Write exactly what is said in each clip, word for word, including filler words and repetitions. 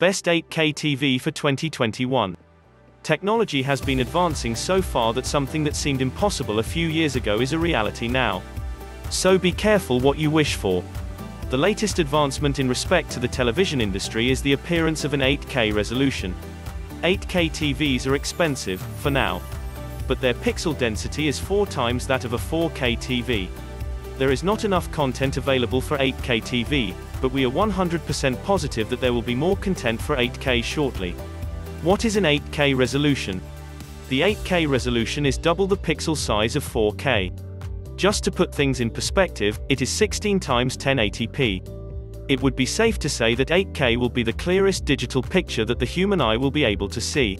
Best eight K T V for twenty twenty-one. Technology has been advancing so far that something that seemed impossible a few years ago is a reality now. So be careful what you wish for. The latest advancement in respect to the television industry is the appearance of an eight K resolution. eight K T Vs are expensive, for now. But their pixel density is four times that of a four K T V. There is not enough content available for eight K T V, but we are one hundred percent positive that there will be more content for eight K shortly. What is an eight K resolution? The eight K resolution is double the pixel size of four K. Just to put things in perspective, it is sixteen times ten eighty p. It would be safe to say that eight K will be the clearest digital picture that the human eye will be able to see.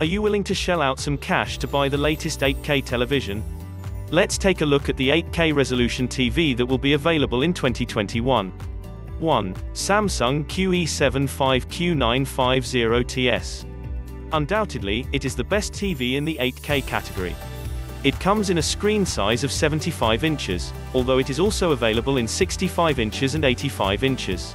Are you willing to shell out some cash to buy the latest eight K television? Let's take a look at the eight K resolution T V that will be available in twenty twenty-one. one. Samsung Q E seven five Q nine five zero T S. Undoubtedly, it is the best T V in the eight K category. It comes in a screen size of seventy-five inches, although it is also available in sixty-five inches and eighty-five inches.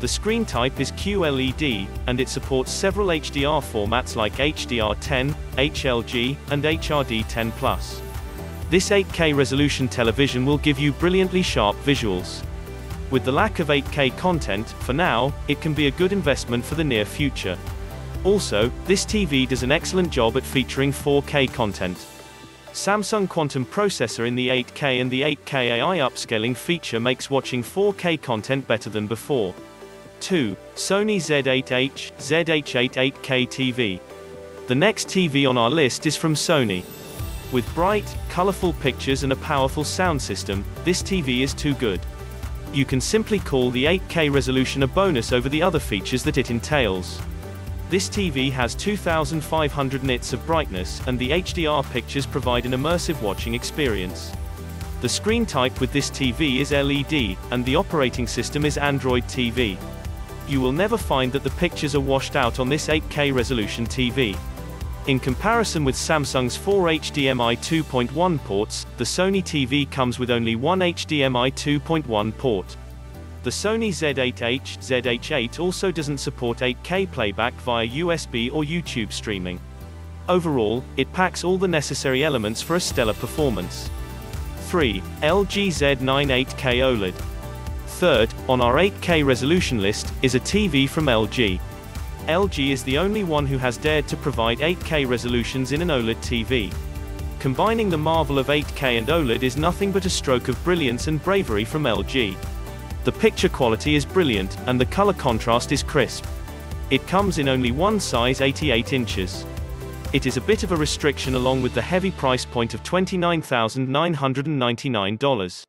The screen type is Q L E D, and it supports several H D R formats like H D R ten, H L G, and H D R ten plus. This eight K resolution television will give you brilliantly sharp visuals. With the lack of eight K content, for now, it can be a good investment for the near future. Also, this T V does an excellent job at featuring four K content. Samsung Quantum processor in the eight K and the eight K A I upscaling feature makes watching four K content better than before. two. Sony Z eight H Z H eight eight K T V. The next T V on our list is from Sony. With bright, colorful pictures and a powerful sound system, this T V is too good. You can simply call the eight K resolution a bonus over the other features that it entails. This T V has two thousand five hundred nits of brightness, and the H D R pictures provide an immersive watching experience. The screen type with this T V is L E D, and the operating system is Android T V. You will never find that the pictures are washed out on this eight K resolution T V. In comparison with Samsung's four H D M I two point one ports, the Sony T V comes with only one H D M I two point one port. The Sony Z eight H Z H eight also doesn't support eight K playback via U S B or YouTube streaming. Overall, it packs all the necessary elements for a stellar performance. three. L G Z nine eight K OLED. Third, on our eight K resolution list, is a T V from L G. L G is the only one who has dared to provide eight K resolutions in an OLED T V. Combining the marvel of eight K and OLED is nothing but a stroke of brilliance and bravery from L G. The picture quality is brilliant, and the color contrast is crisp. It comes in only one size, eighty-eight inches. It is a bit of a restriction along with the heavy price point of twenty-nine thousand nine hundred ninety-nine dollars.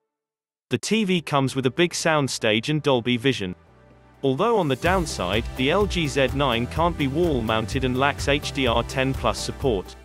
The T V comes with a big sound stage and Dolby Vision. Although on the downside, the L G Z nine can't be wall-mounted and lacks H D R ten plus support.